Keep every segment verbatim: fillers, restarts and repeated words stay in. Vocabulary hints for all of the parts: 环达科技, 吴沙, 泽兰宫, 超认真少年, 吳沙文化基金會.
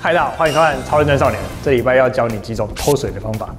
嗨，大家好，欢迎收看《超认真少年》。这礼拜要教你几种偷水的方法。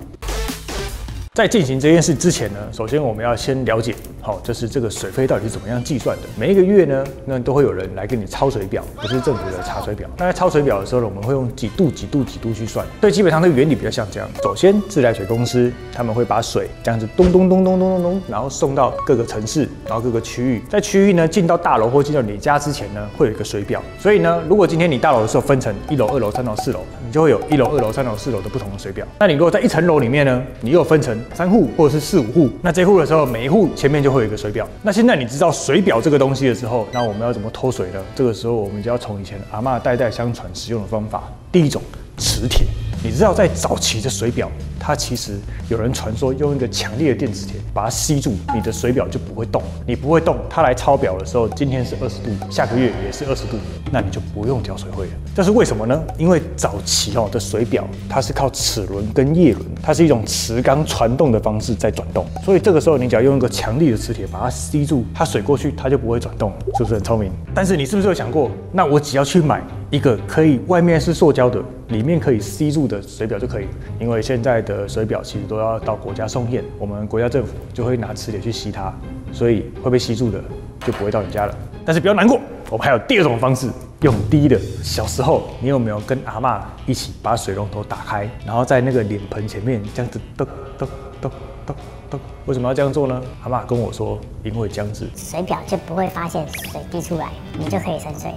在进行这件事之前呢，首先我们要先了解，好、哦，就是这个水费到底是怎么样计算的。每一个月呢，那都会有人来跟你抄水表，不是政府的查水表。那在抄水表的时候呢，我们会用几度、几度、几度去算，所以基本上这个原理比较像这样。首先，自来水公司他们会把水这样子咚咚咚咚咚咚咚，然后送到各个城市，然后各个区域。在区域呢，进到大楼或进到你家之前呢，会有一个水表。所以呢，如果今天你大楼的时候分成一楼、二楼、三楼、四楼，你就会有一楼、二楼、三楼、四楼的不同的水表。那你如果在一层楼里面呢，你又分成 三户或者是四五户，那这户的时候，每一户前面就会有一个水表。那现在你知道水表这个东西的时候，那我们要怎么偷水呢？这个时候，我们就要从以前阿嬤代代相传使用的方法。第一种，磁铁。你知道在早期的水表，它其实有人传说用一个强烈的电磁铁把它吸住，你的水表就不会动。你不会动，它来抄表的时候，今天是二十度，下个月也是二十度，那你就不用缴水费了。这是为什么呢？因为早期哦的水表，它是靠齿轮跟叶轮，它是一种磁钢传动的方式在转动。所以这个时候，你只要用一个强力的磁铁把它吸住，它水过去，它就不会转动了，是不是很聪明？但是你是不是有想过，那我只要去买一个可以外面是塑胶的，里面可以吸住的水表就可以，因为现在的水表其实都要到国家送验，我们国家政府就会拿磁铁去吸它，所以会被吸住的就不会到你家了。但是不要难过，我们还有第二种方式，用滴的。小时候你有没有跟阿嬤一起把水龙头打开，然后在那个脸盆前面这样子咚咚咚咚咚？为什么要这样做呢？阿嬤跟我说，因为这样子水表就不会发现水滴出来，你就可以省水。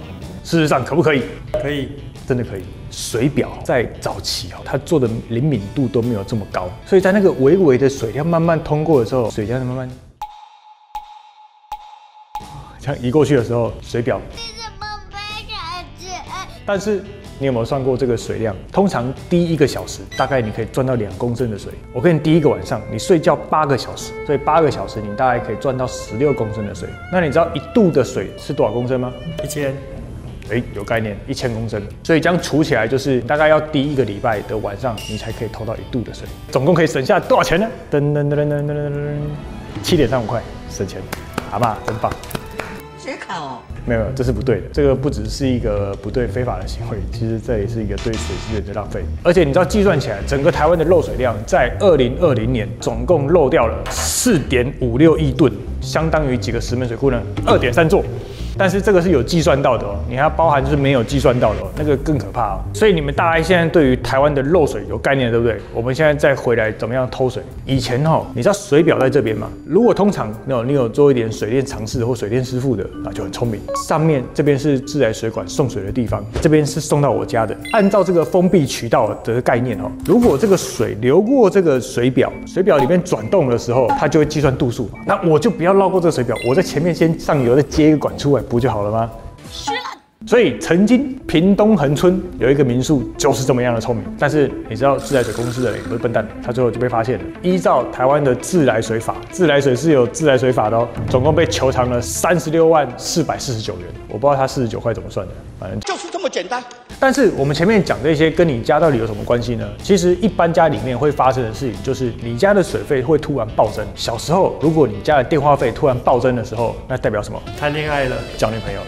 事实上可不可以？可以。真的可以，水表在早期哦，它做的灵敏度都没有这么高，所以在那个微微的水量慢慢通过的时候，水量慢慢这样移过去的时候，水表。但是你有没有算过这个水量？通常滴一个小时，大概你可以赚到两公升的水。我跟你滴一个晚上，你睡觉八个小时，所以八个小时你大概可以赚到十六公升的水。那你知道一度的水是多少公升吗？一千。哎，有概念，一千公升，所以这样除起来就是大概要滴一个礼拜的晚上，你才可以偷到一度的水，总共可以省下多少钱呢？噔噔噔噔噔噔噔，七点三五块，省钱，阿嬤真棒。学考哦？没有没有，这是不对的，这个不只是一个不对非法的行为，其实这也是一个对水资源的浪费。而且你知道计算起来，整个台湾的漏水量在二零二零年总共漏掉了四点五六亿吨，相当于几个石门水库呢？二点三座。但是这个是有计算到的哦，你还要包含就是没有计算到的哦，那个更可怕哦。所以你们大家现在对于台湾的漏水有概念，对不对？我们现在再回来怎么样偷水？以前哦，你知道水表在这边嘛？如果通常那你有做一点水电常识或水电师傅的，那就很聪明。上面这边是自来水管送水的地方，这边是送到我家的。按照这个封闭渠道的概念哦，如果这个水流过这个水表，水表里面转动的时候，它就会计算度数。那我就不要绕过这个水表，我在前面先上游再接一个管出来。不就好了吗？是啊。所以曾经屏东恒春有一个民宿就是这么样的聪明，但是你知道自来水公司的人也不是笨蛋，他最后就被发现了。依照台湾的自来水法，自来水是有自来水法的哦，总共被求偿了三十六万四百四十九元。我不知道他四十九块怎么算的，反正就是这么简单。但是我们前面讲这些跟你家到底有什么关系呢？其实一般家里面会发生的事情就是你家的水费会突然暴增。小时候如果你家的电话费突然暴增的时候，那代表什么？谈恋爱了，交女朋友了。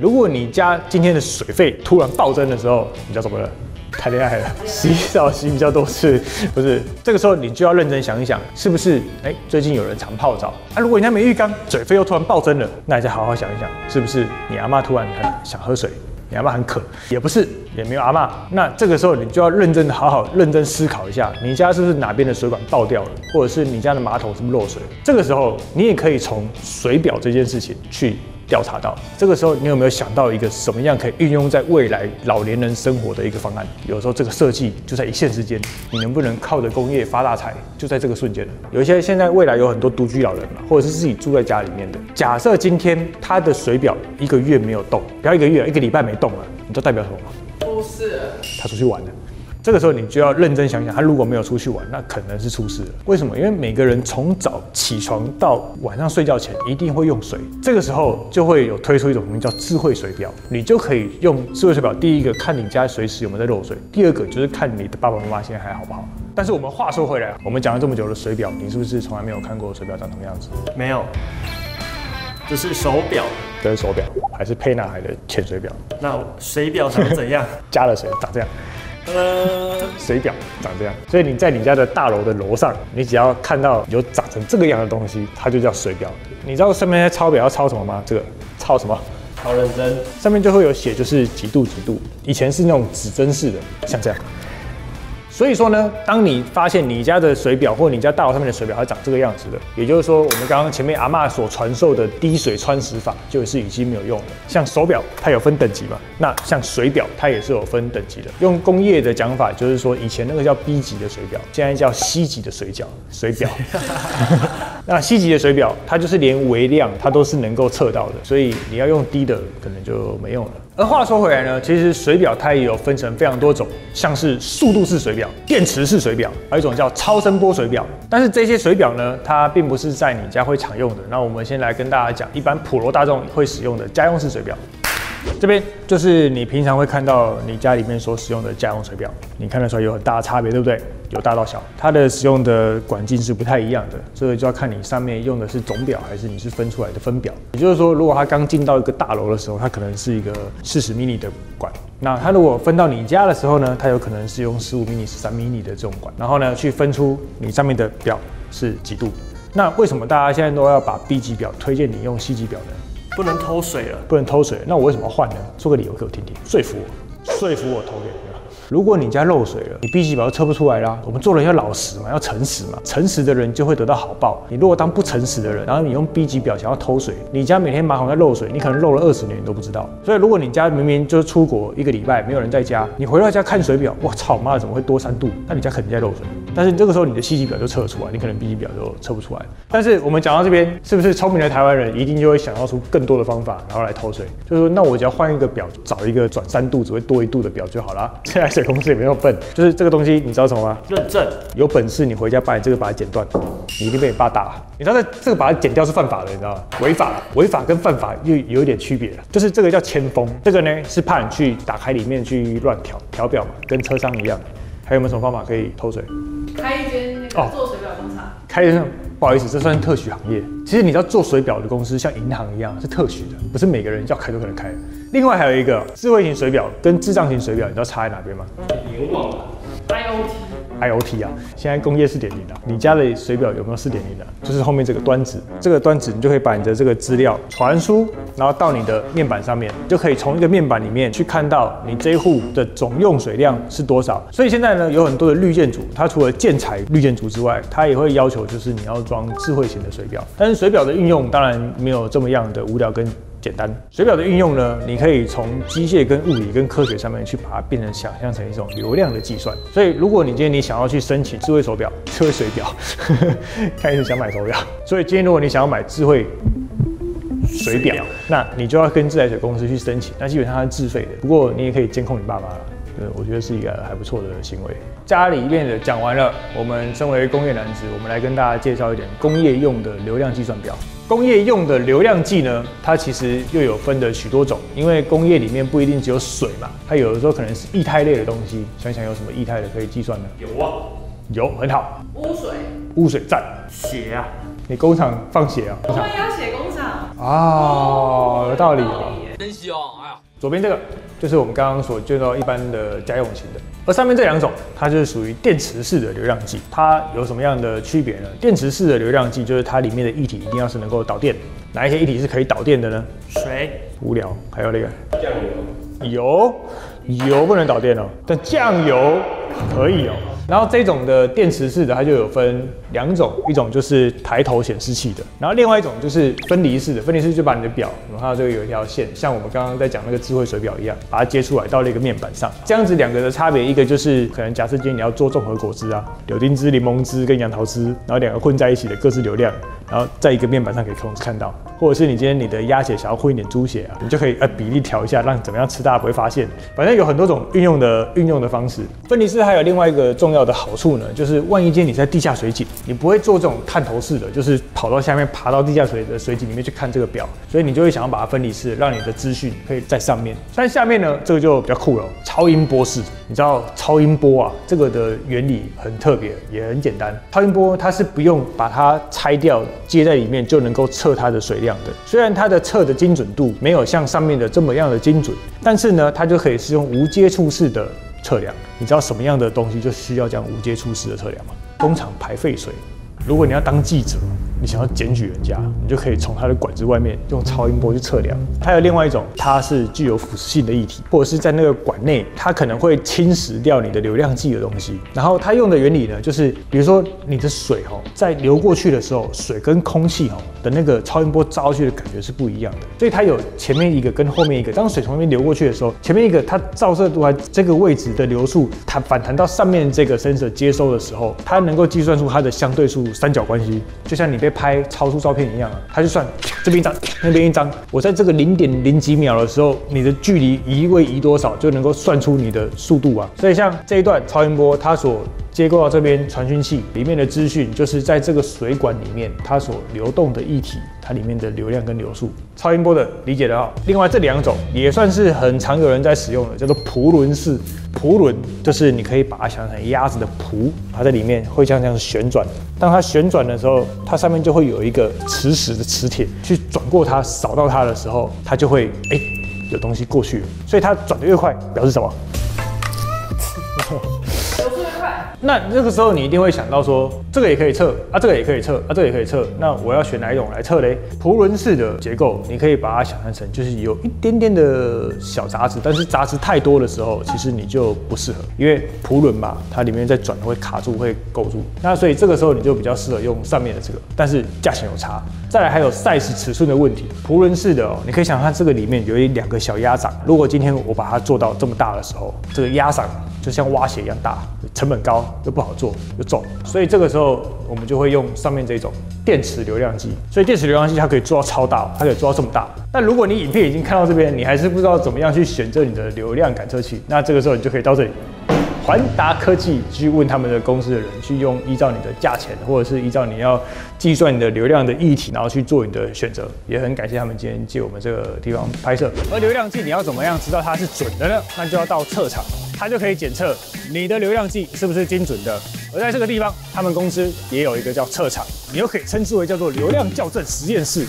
如果你家今天的水费突然暴增的时候，你知道怎么了？谈恋爱了，洗澡洗比较多次，不是？这个时候你就要认真想一想，是不是？哎，最近有人常泡澡啊？如果人家没浴缸，水费又突然暴增了，那你再好好想一想，是不是？你阿嬤突然很想喝水，你阿嬤很渴，也不是，也没有阿嬤。那这个时候你就要认真的好好认真思考一下，你家是不是哪边的水管爆掉了，或者是你家的马桶是不是漏水？这个时候你也可以从水表这件事情去调查到。这个时候，你有没有想到一个什么样可以运用在未来老年人生活的一个方案？有时候这个设计就在一线之间，你能不能靠着工业发大财，就在这个瞬间了。有一些现在未来有很多独居老人嘛，或者是自己住在家里面的。假设今天他的水表一个月没有动，不要一个月，一个礼拜没动了，你知道代表什么吗？不是，他出去玩了。这个时候你就要认真想想，他如果没有出去玩，那可能是出事了。为什么？因为每个人从早起床到晚上睡觉前一定会用水，这个时候就会有推出一种东西叫智慧水表，你就可以用智慧水表。第一个看你家随时有没有在漏水，第二个就是看你的爸爸妈妈现在还好不好。但是我们话说回来，我们讲了这么久的水表，你是不是从来没有看过水表长什么样子？没有，这是手表。跟手表，还是沛纳海的潜水表。那水表长怎样？加了水长这样。呃，水表长这样。所以你在你家的大楼的楼上，你只要看到有长成这个样的东西，它就叫水表。你知道上面在抄表要抄什么吗？这个抄什么？ 好认真，上面就会有写，就是几度几度。以前是那种指针式的，像这样。所以说呢，当你发现你家的水表或你家大楼上面的水表它长这个样子的，也就是说，我们刚刚前面阿嬤所传授的滴水穿石法就是已经没有用了。像手表它有分等级嘛，那像水表它也是有分等级的。用工业的讲法就是说，以前那个叫 B 级的水表，现在叫 C 级的水表。水表。那 C 级的水表，它就是连微量它都是能够测到的，所以你要用低的可能就没用了。而话说回来呢，其实水表它也有分成非常多种，像是速度式水表、电池式水表，还有一种叫超声波水表。但是这些水表呢，它并不是在你家会常用的。那我们先来跟大家讲，一般普罗大众会使用的家用式水表。 这边就是你平常会看到你家里面所使用的家用水表，你看得出来有很大的差别，对不对？有大到小，它的使用的管径是不太一样的，这个就要看你上面用的是总表还是你是分出来的分表。也就是说，如果它刚进到一个大楼的时候，它可能是一个四十毫米 的管，那它如果分到你家的时候呢，它有可能是用十五毫米、十三毫米 的这种管，然后呢去分出你上面的表是几度。那为什么大家现在都要把 B 级表推荐你用 C 级表呢？ 不能偷水了，不能偷水了。那我为什么要换呢？说个理由给我听听，说服我，说服我投给你。如果你家漏水了，你 B 级表就测不出来啦。我们做人要老实嘛，要诚实嘛，诚实的人就会得到好报。你如果当不诚实的人，然后你用 B 级表想要偷水，你家每天马桶在漏水，你可能漏了二十年你都不知道。所以如果你家明明就是出国一个礼拜没有人在家，你回到家看水表，哇操妈的怎么会多三度？那你家肯定在漏水。但是这个时候你的 C 级表就测得出来，你可能 B 级表就测不出来。但是我们讲到这边，是不是聪明的台湾人一定就会想到出更多的方法，然后来偷水？就是说，那我只要换一个表，找一个转三度只会多一度的表就好啦。现在。 公司也没有笨，就是这个东西，你知道什么吗？认证。有本事你回家把你这个把它剪断，你一定被你爸打。你知道这这个把它剪掉是犯法的，你知道吗？违法，违法跟犯法又有一点区别了。就是这个叫铅封，这个呢是怕你去打开里面去乱调调表嘛，跟车商一样。还有没有什么方法可以偷水？开一间那个做水表工厂。开一间，不好意思，这算是特许行业。其实你知道做水表的公司像银行一样是特许的，不是每个人要开都可能开。 另外还有一个智慧型水表跟智障型水表，你知道差在哪边吗？联网 ，I O T，I O T 啊，现在工业四点零啊，你家的水表有没有四点零的？就是后面这个端子，这个端子你就可以把你的这个资料传输，然后到你的面板上面，就可以从一个面板里面去看到你这一户的总用水量是多少。所以现在呢，有很多的绿建筑，它除了建材绿建筑之外，它也会要求就是你要装智慧型的水表。但是水表的运用当然没有这么样的无聊跟 简单，水表的运用呢，你可以从机械、跟物理、跟科学上面去把它变成想象成一种流量的计算。所以，如果你今天你想要去申请智慧手表、智慧水表，呵呵看你想买手表。所以今天如果你想要买智慧 水表，那你就要跟自来水公司去申请，那基本上它是自费的。不过你也可以监控你爸妈啦，对，我觉得是一个还不错的行为。家里面的讲完了，我们身为工业男子，我们来跟大家介绍一点工业用的流量计算表。工业用的流量计呢，它其实又有分的许多种，因为工业里面不一定只有水嘛，它有的时候可能是液态类的东西。想想有什么液态的可以计算呢？有啊，有，很好。污水，污水赞。血啊，你工厂放血啊？我们要血工厂。 哦，有道理哦，真香！哎呀，左边这个就是我们刚刚所介绍一般的家用型的，而上面这两种它就是属于电池式的流量计。它有什么样的区别呢？电池式的流量计就是它里面的液体一定要是能够导电，哪一些液体是可以导电的呢？水。无聊，还有那个酱油，油油不能导电哦，但酱油可以哦。 然后这种的电池式的，它就有分两种，一种就是抬头显示器的，然后另外一种就是分离式的。分离式就把你的表，然后就有一条线，像我们刚刚在讲那个智慧水表一样，把它接出来到了一个面板上。这样子两个的差别，一个就是可能假设今天你要做综合果汁啊，柳丁汁、柠檬汁跟杨桃汁，然后两个混在一起的各自流量，然后在一个面板上可以控制看到。或者是你今天你的鸭血想要混一点猪血啊，你就可以呃比例调一下，让怎么样吃大家不会发现。反正有很多种运用的运用的方式。分离式这还有另外一个重要的好处呢，就是万一今天你在地下水井，你不会做这种探头式的，就是跑到下面爬到地下水的水井里面去看这个表，所以你就会想要把它分离式，让你的资讯可以在上面。但下面呢，这个就比较酷了，超音波式。你知道超音波啊，这个的原理很特别，也很简单。超音波它是不用把它拆掉接在里面就能够测它的水量的，虽然它的测的精准度没有像上面的这么样的精准，但是呢，它就可以是用无接触式的测量。你知道什么样的东西就需要这样无接触式的测量吗？工厂排废水。如果你要当记者，你想要检举人家，你就可以从它的管子外面用超音波去测量。还有另外一种，它是具有腐蚀性的液体，或者是在那个管内，它可能会侵蚀掉你的流量计的东西。然后它用的原理呢，就是比如说你的水哦，在流过去的时候，水跟空气哦的那个超音波照过去的感觉是不一样的，所以它有前面一个跟后面一个。当水从那边流过去的时候，前面一个它照射出来这个位置的流速，它反弹到上面这个 sensor 接收的时候，它能够计算出它的相对速三角关系，就像你被拍超速照片一样啊，他就算这边一张，那边一张，我在这个零点零几秒的时候，你的距离移位移多少，就能够算出你的速度啊。所以像这一段超音波，它所接过到这边传讯器里面的资讯，就是在这个水管里面它所流动的液体，它里面的流量跟流速。超音波的理解得好。另外这两种也算是很常有人在使用的，叫做匍崙式。匍崙就是你可以把它想成鸭子的蹼，它在里面会像这样旋转。当它旋转的时候，它上面就会有一个磁石的磁铁去转过它，扫到它的时候，它就会哎、欸、有东西过去了。所以它转得越快，表示什么？那这个时候你一定会想到说，这个也可以测啊，这个也可以测啊，这个也可以测。那我要选哪一种来测嘞？匍崙式的结构，你可以把它想象成就是有一点点的小杂质，但是杂质太多的时候，其实你就不适合，因为匍崙嘛，它里面在转会卡住，会勾住。那所以这个时候你就比较适合用上面的这个，但是价钱有差。再来还有 size 尺寸的问题。匍崙式的哦，你可以想象这个里面有一两个小鸭掌，如果今天我把它做到这么大的时候，这个鸭掌就像挖鞋一样大，成本高又不好做又重，所以这个时候我们就会用上面这种电池流量计。所以电池流量计它可以做到超大，它可以做到这么大。那如果你影片已经看到这边，你还是不知道怎么样去选择你的流量感测器，那这个时候你就可以到这里。环达科技去问他们的公司的人，去用依照你的价钱，或者是依照你要计算你的流量的议题，然后去做你的选择。也很感谢他们今天借我们这个地方拍摄。而流量计你要怎么样知道它是准的呢？那就要到测场，它就可以检测你的流量计是不是精准的。而在这个地方，他们公司也有一个叫测场，你又可以称之为叫做流量校正实验室。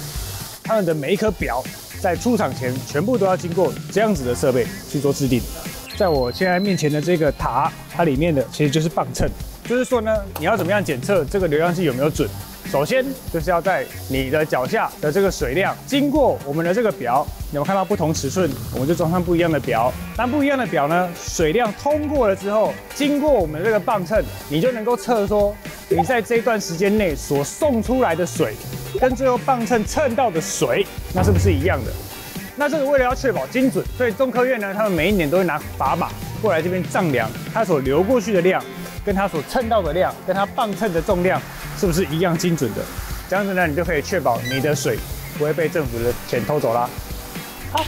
他们的每一颗表在出厂前，全部都要经过这样子的设备去做制定。在我现在面前的这个塔，它里面的其实就是磅秤。就是说呢，你要怎么样检测这个流量计有没有准？首先就是要在你的脚下的这个水量经过我们的这个表，你们看到不同尺寸，我们就装上不一样的表。那不一样的表呢，水量通过了之后，经过我们这个磅秤，你就能够测说你在这段时间内所送出来的水，跟最后磅秤称到的水，那是不是一样的？那这个为了要确保精准，所以中科院呢，他们每一年都会拿砝码过来这边丈量，它所流过去的量，跟它所称到的量，跟它磅秤的重量，是不是一样精准的？这样子呢，你就可以确保你的水不会被政府的钱偷走啦。好，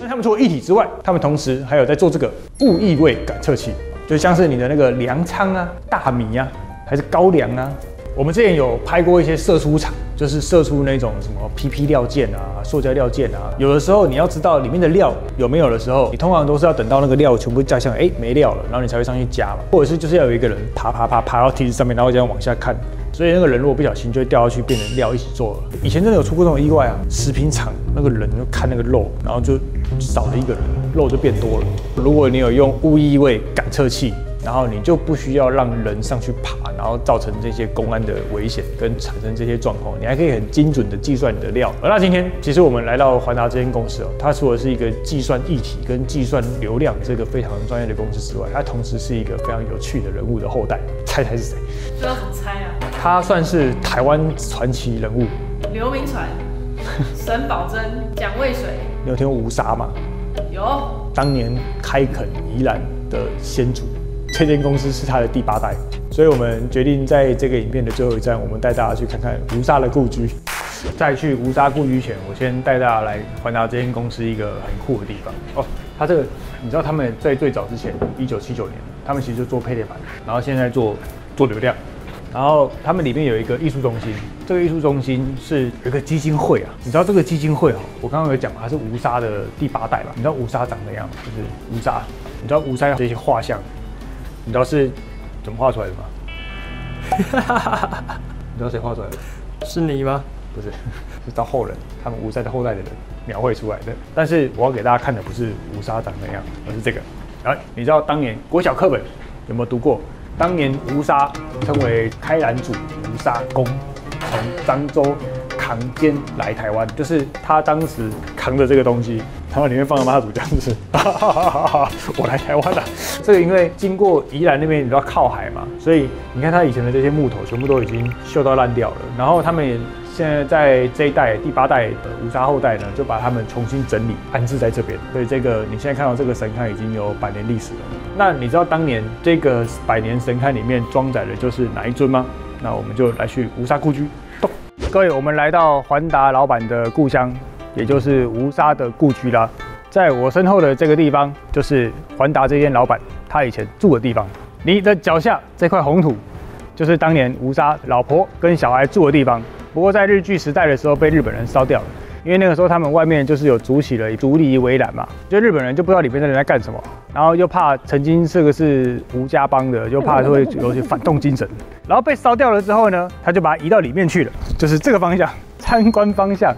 那他们除了液体之外，他们同时还有在做这个物异味感测器，就像是你的那个粮仓啊、大米啊，还是高粱啊。我们之前有拍过一些射出场，就是射出那种什么 P P 料件啊、塑胶料件啊。有的时候你要知道里面的料有没有的时候，你通常都是要等到那个料全部加上，哎、欸、没料了，然后你才会上去加嘛。或者是就是要有一个人爬爬爬爬到梯子上面，然后这样往下看。所以那个人如果不小心就会掉下去，变成料一起做了。以前真的有出过这种意外啊，食品厂那个人就看那个肉，然后就少了一个人，肉就变多了。如果你有用物异味感测器，然后你就不需要让人上去爬，然后造成这些公安的危险跟产生这些状况，你还可以很精准的计算你的料。而那今天其实我们来到环达这间公司哦，它除了是一个计算液体跟计算流量这个非常专业的公司之外，它同时是一个非常有趣的人物的后代。猜猜是谁？这要怎么猜啊？他算是台湾传奇人物，刘铭传、沈葆桢、蒋渭水。你有听过吴沙吗？有。当年开垦宜兰的先祖。这间公司是他的第八代，所以我们决定在这个影片的最后一站，我们带大家去看看吴沙的故居。在去吴沙故居前，我先带大家来环达这间公司一个很酷的地方哦。它这个你知道他们在最早之前，一九七九年，他们其实就做配电盘，然后现在做做流量，然后他们里面有一个艺术中心，这个艺术中心是有一个基金会啊，你知道这个基金会哈、喔，我刚刚有讲它是吴沙的第八代吧？你知道吴沙长怎样吗？就是吴沙，你知道吴沙这些画像，你知道是怎么画出来的吗？ 你知道谁画出来的？是你吗？不是，是到后人，他们吴沙的后代的人描绘出来的。但是我要给大家看的不是吴沙长那样，而是这个。然后你知道当年国小课本有没有读过？当年吴沙称为开兰主吴沙公，从漳州扛肩来台湾，就是他当时扛着这个东西，他往里面放了妈祖，这样子。我来台湾了、啊。这个因为经过宜兰那边，你知道靠海嘛，所以你看他以前的这些木头全部都已经锈到烂掉了。然后他们也现在在这一代第八代的吴沙后代呢，就把他们重新整理安置在这边。所以这个你现在看到这个神龛已经有百年历史了。那你知道当年这个百年神龛里面装载的就是哪一尊吗？那我们就来去吴沙故居。 各位，我们来到环达老板的故乡，也就是吴沙的故居啦。在我身后的这个地方，就是环达这间老板他以前住的地方。你的脚下这块红土，就是当年吴沙老婆跟小孩住的地方。不过在日据时代的时候，被日本人烧掉了，因为那个时候他们外面就是有筑起了竹篱围栏嘛，就日本人就不知道里面的人在干什么，然后又怕曾经这个是吴家帮的，又怕会有些反动精神。 然后被烧掉了之后呢，他就把它移到里面去了，就是这个方向，参观方向。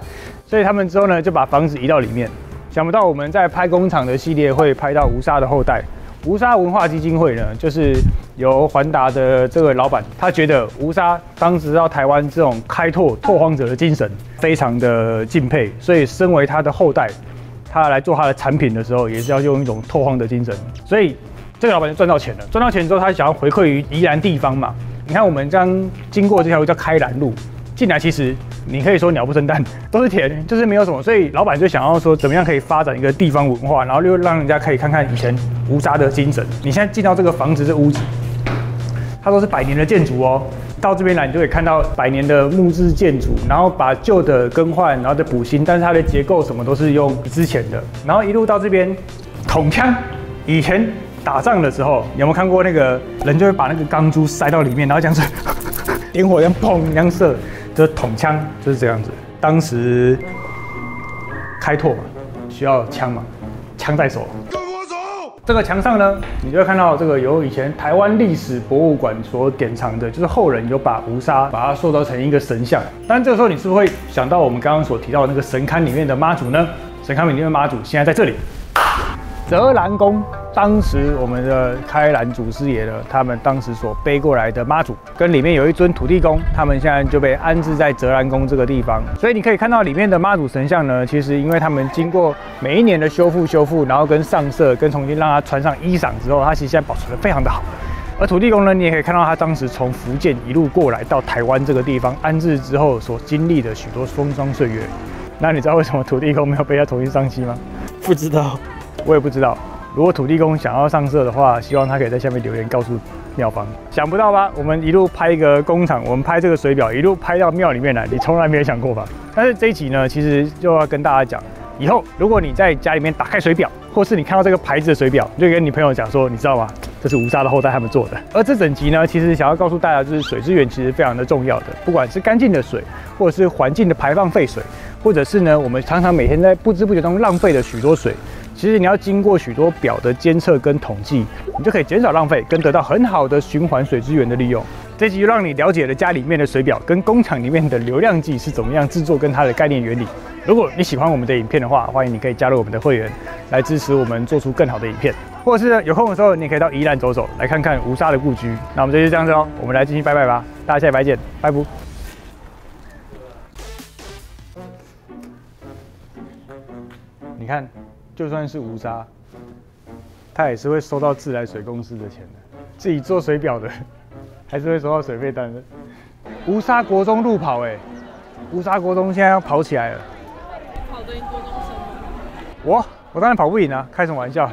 所以他们之后呢，就把房子移到里面。想不到我们在拍工厂的系列会拍到吴沙的后代。吴沙文化基金会呢，就是由环达的这个老板，他觉得吴沙当时到台湾这种开拓拓荒者的精神，非常的敬佩。所以身为他的后代，他来做他的产品的时候，也是要用一种拓荒的精神。所以这个老板就赚到钱了。赚到钱之后，他想要回馈于宜兰地方嘛。 你看，我们刚经过这条路叫开兰路，进来其实你可以说鸟不生蛋，都是田，就是没有什么。所以老板就想要说，怎么样可以发展一个地方文化，然后又让人家可以看看以前吴沙的精神。你现在进到这个房子这屋子，它都是百年的建筑哦。到这边来，你就可以看到百年的木质建筑，然后把旧的更换，然后再补新，但是它的结构什么都是用之前的。然后一路到这边，筒枪以前。 打仗的时候，有没有看过那个人就会把那个钢珠塞到里面，然后这样子点火，这样砰，这样射，就是筒枪，就是这样子。当时开拓嘛，需要枪嘛，枪在手。跟我走！这个墙上呢，你就会看到这个由以前台湾历史博物馆所典藏的，就是后人有把吴沙把它塑造成一个神像。但这个时候，你是不是会想到我们刚刚所提到的那个神龛里面的妈祖呢？神龛里面的妈祖现在在这里，泽兰宫。 当时我们的开兰祖师爷呢，他们当时所背过来的妈祖，跟里面有一尊土地公，他们现在就被安置在泽兰宫这个地方。所以你可以看到里面的妈祖神像呢，其实因为他们经过每一年的修复、修复，然后跟上色、跟重新让它穿上衣裳之后，它其实现在保存得非常的好。而土地公呢，你也可以看到他当时从福建一路过来到台湾这个地方安置之后所经历的许多风霜岁月。那你知道为什么土地公没有被他重新上漆吗？不知道，我也不知道。 如果土地公想要上色的话，希望他可以在下面留言告诉庙方。想不到吧？我们一路拍一个工厂，我们拍这个水表，一路拍到庙里面来，你从来没有想过吧？但是这一集呢，其实就要跟大家讲，以后如果你在家里面打开水表，或是你看到这个牌子的水表，你就跟你朋友讲说，你知道吗？这是吴沙的后代他们做的。而这整集呢，其实想要告诉大家，就是水资源其实非常的重要的，不管是干净的水，或者是环境的排放废水，或者是呢，我们常常每天在不知不觉中浪费了许多水。 其实你要经过许多表的监测跟统计，你就可以减少浪费，跟得到很好的循环水资源的利用。这集就让你了解了家里面的水表跟工厂里面的流量计是怎么样制作跟它的概念原理。如果你喜欢我们的影片的话，欢迎你可以加入我们的会员，来支持我们做出更好的影片。或者是呢有空的时候，你可以到宜兰走走，来看看吴沙的故居。那我们这集就这样子哦，我们来进行拜拜吧，大家下礼拜见，拜拜。你看。 就算是吴沙，他也是会收到自来水公司的钱的。自己做水表的，还是会收到水费单的。吴沙国中路跑哎、欸，吴沙国中现在要跑起来了。跑得赢国中生吗？我我当然跑不赢啊，开什么玩笑！